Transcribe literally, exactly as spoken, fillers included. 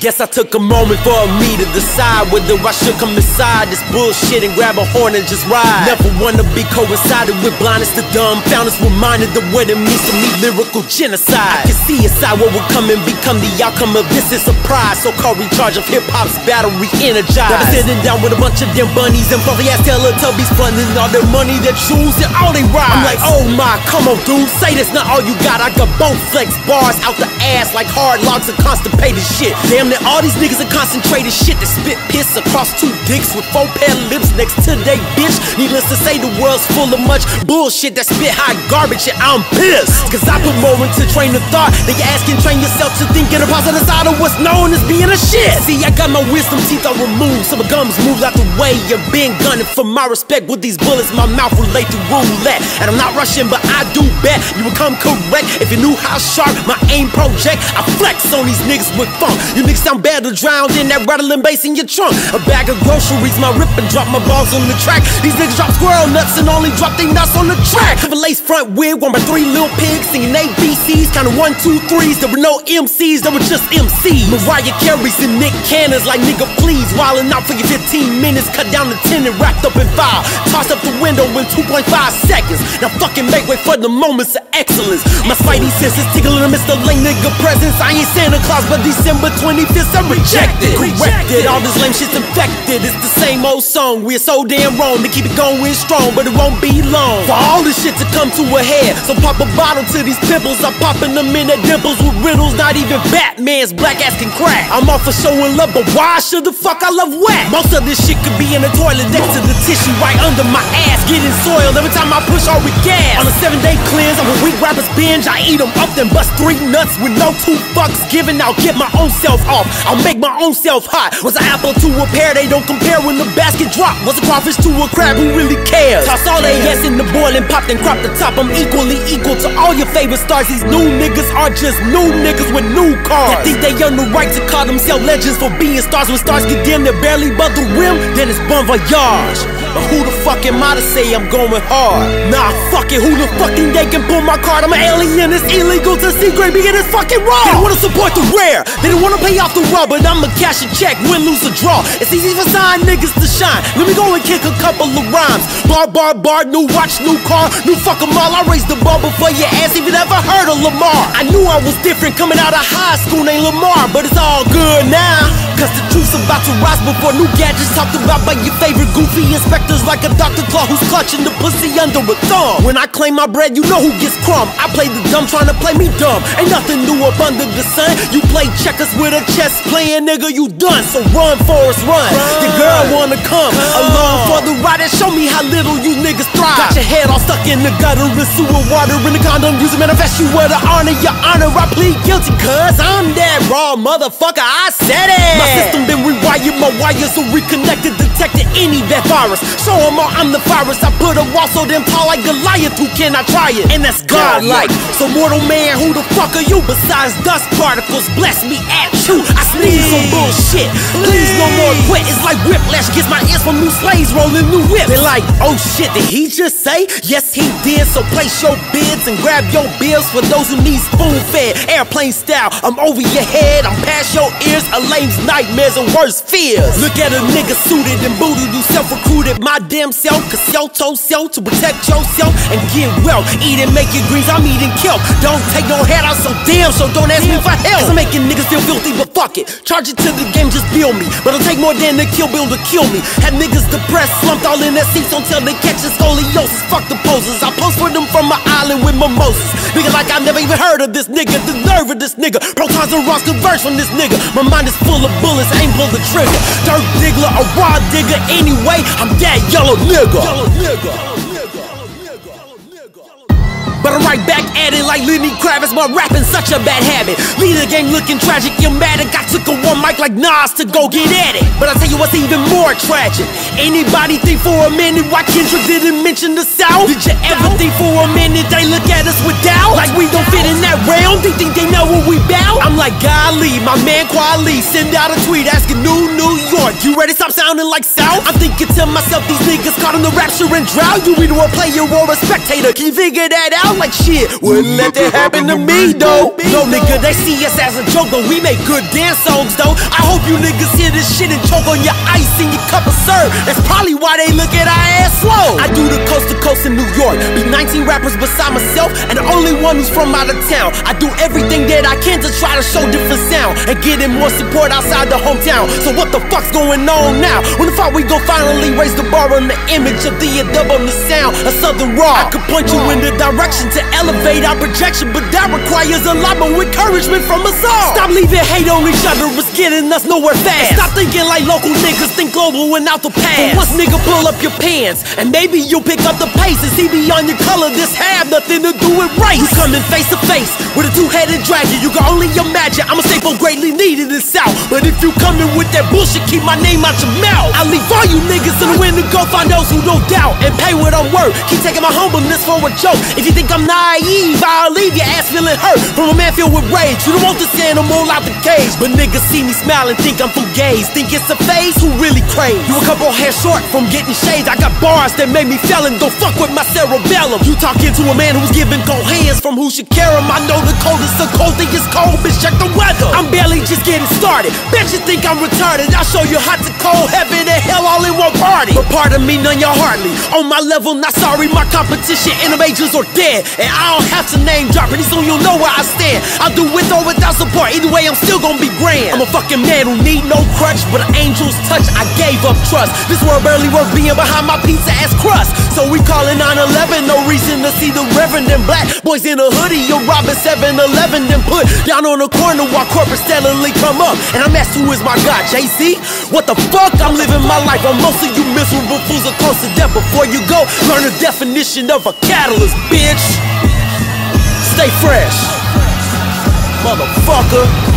Guess I took a moment for me to decide whether I should come inside this bullshit and grab a horn and just ride. Never wanna be coincided with blindness to dumb. Found us reminded of what it means to me, lyrical genocide. I can see inside what will come and become the outcome of this is surprise. So-called recharge of hip-hop's battery energized. Never sitting down with a bunch of them bunnies and fluffy ass Teletubbies fronting all their money, their shoes, and all they ride. I'm like, oh my, come on dude, say that's not all you got. I got both flex bars out the ass like hard logs of constipated shit. Damn near all these niggas are concentrated shit that spit piss across two dicks with four pair lips next to they bitch. Needless to say the world's full of much bullshit that spit hot garbage and I'm pissed. Cause I put more into train of thought than you ask and train yourself to think in a positive side of what's known as being a shit. See I got my wisdom teeth all removed, some of gums moved out the way. You've been gunning for my respect with these bullets, my mouth relate to roulette. And I'm not rushing but I do bet you would come correct if you knew how sharp my aim project. I flex on these niggas with funk. You niggas sound better drowned in that rattling bass in your trunk. A bag of groceries, my rip and drop my balls on the track. These niggas drop squirrel nuts and only drop they nuts on the track. Have a lace front wig, one by three little pigs singing A B Cs, counting one, two, threes. There were no M Cs, there were just M Cs. Mariah Carey's and Nick Cannon's like nigga please. Wildin' out for your fifteen minutes, cut down to ten and wrapped up in five. Tossed up the window in two point five seconds. Now fucking make way for the moments of excellence. My spidey senses tickling amidst the lame nigga presence. I ain't Santa Claus, but December twenty-fifth I'm rejected. Corrected, all this lame shit's infected. It's the same old song, we're so damn wrong. To keep it going strong, but it won't be long for all this shit to come to a head. So pop a bottle to these pimples, I'm popping them in their dimples with riddles. Not even Batman's black ass can crack. I'm all for showing love, but why should the fuck I love whack? Most of this shit could be in the toilet next to the tissue right under my ass, getting soiled every time I push or with gas. On a seven-day cleanse, I'm a weak rapper's binge. I eat them up, then bust three nuts with no two fucks given. I'll get my own self off, I'll make my own self hot. Was an apple to a pear, they don't compare when the basket drop. Was a crawfish to a crab, who really cares? Toss all they ass in the boil and pop, then crop the top. I'm equally equal to all your favorite stars. These new niggas are just new niggas with new cars. They think they own the right to call themselves legends for being stars. When stars get dim, they're barely above the rim, then it's bon voyage. But who the fuck am I to say I'm going hard? Nah, fuck it, who the fuck think they can pull my card? I'm an alien, it's illegal to see great being it's fucking wrong. They don't wanna support the rare, they don't wanna pay off the raw, but I'ma cash a check, win, lose, or draw. It's easy for sign niggas to shine. Let me go and kick a couple of rhymes. Bar, bar, bar, new watch, new car, new fuck em all. I raised the bar before your ass even ever heard of Lamar. I knew I was different coming out of high school named Lamar, but it's all good now. Cause the truth's about to rise before new gadgets talked about by your favorite goofy inspector. Like a Doctor Claw who's clutching the pussy under a thumb. When I claim my bread, you know who gets crumb. I play the dumb trying to play me dumb. Ain't nothing new up under the sun. You play checkers with a chess playing nigga, you done. So run, Forrest, run. run. Your girl wanna come, come along for the ride and show me how little you niggas thrive. Got your head all stuck in the gutter with sewer water in the condom. Use a manifest you with the honor, your honor. I plead guilty cause I'm that raw motherfucker, I said it. My system been rewired, my wires are reconnected, detected any that virus. Show them all I'm the virus. I put a wall so damn tall like Goliath. Who can I try it? And that's godlike. So mortal man, who the fuck are you? Besides dust particles, bless me at you. I sneeze on bullshit. Please no more quit. It's like whiplash. Gets my ears from new slaves rolling new whips. They're like, oh shit, did he just say? Yes he did. So place your bids and grab your bills for those who need spoon fed. Airplane style. I'm over your head. I'm past your ears. A lame's nightmares and worse fears. Look at a nigga suited and booted who self recruited. My damn self, cause yo told self to protect yourself and get well. Eat and make your greens, I'm eating kelp. Don't take no head out, so damn, so don't ask me for help. Cause I'm making niggas feel guilty, but fuck it. Charge it to the game, just bill me. But it'll take more than the kill bill to kill me. Had niggas depressed, slumped all in their seats until they catch a scoliosis. Fuck the poses, I post for them from my island with mimosas. Nigga like I never even heard of this nigga. The nerve of this nigga, protons and rocks converge from this nigga. My mind is full of bullets, ain't pull the trigger. Dirt digger, a raw digger, anyway, I'm dead. That yellow nigga. Yellow nigga. But I'm right back at it like Lenny Kravitz. My rapping such a bad habit. Lead the game looking tragic, you're mad. I took a one mic like Nas to go get at it. But I tell you what's even more tragic. Anybody think for a minute why Kendrick didn't mention the South? Did you ever think for a minute they look at us with doubt? Like we don't fit in that realm? They think they know what we bout? I'm like golly, my man Kweli send out a tweet asking new New York, you ready? Stop sounding like South. I'm thinking to myself, these niggas caught in the rapture and drought. You either a player or a spectator. Can you figure that out? I'm like, shit, wouldn't let that happen to me, though. No, nigga, they see us as a joke, but we make good dance songs, though. I hope you niggas hear this shit and choke on your ice in your cup of syrup. That's probably why they look at our ass slow. I do the coast to coast in New York, be nineteen rappers beside myself, and the only one who's from out of town. I do everything that I can to try to show different sound and getting more support outside the hometown. So what the fuck's going on now? When the fuck we gon' finally raise the bar on the image of the dub on the sound of Southern Raw? I could point you in the direction to elevate our projection, but that requires a lot more encouragement from us all. Stop leaving hate on each other, it's getting us nowhere fast. And stop thinking like local niggas, think global and out the past. Once nigga pull up your pants, and maybe you'll pick up the pace and see beyond your color. This have nothing to do with race. You coming face to face with a two-headed dragon. You can only imagine I'm a staple greatly needed in South. But if you coming with that bullshit, keep my name out your mouth. I leave all you niggas in the wind and go find those who don't doubt and pay what I'm worth. Keep taking my humbleness for a joke. If you think I'm naive, I'll leave your ass feeling hurt from a man filled with rage. You don't want this animal out the cage, but niggas see me smiling, think I'm from gays. Think it's a phase? Who really craves? You a couple hands short from getting shades. I got bars that made me felon. Don't fuck with my cerebellum. You talking to a man who's giving cold hands from who should care him. I know the cold is the cold thing is cold, bitch, check the weather. I'm barely just getting started. Bitch, you think I'm retarded? I'll show you hot to cold, heaven and hell all in one party. But pardon me, none y'all hardly on my level, not sorry, my competition innovators are dead. And I don't have to name drop, pretty soon you'll know where I stand. I'll do with or without support, either way I'm still gonna be grand. I'm a fucking man who need no crutch, but an angel's touch, I gave up trust. This world barely worth being behind my pizza ass crust. So we calling nine eleven, no reason to see the reverend in black. Boys in a hoodie, you're robbing seven eleven, then put down on the corner while corporate steadily come up. And I'm asked who is my God, Jay-Z? What the fuck? I'm living my life, but most of you miserable fools are close to death. Before you go, learn the definition of a catalyst, bitch. Stay fresh, motherfucker.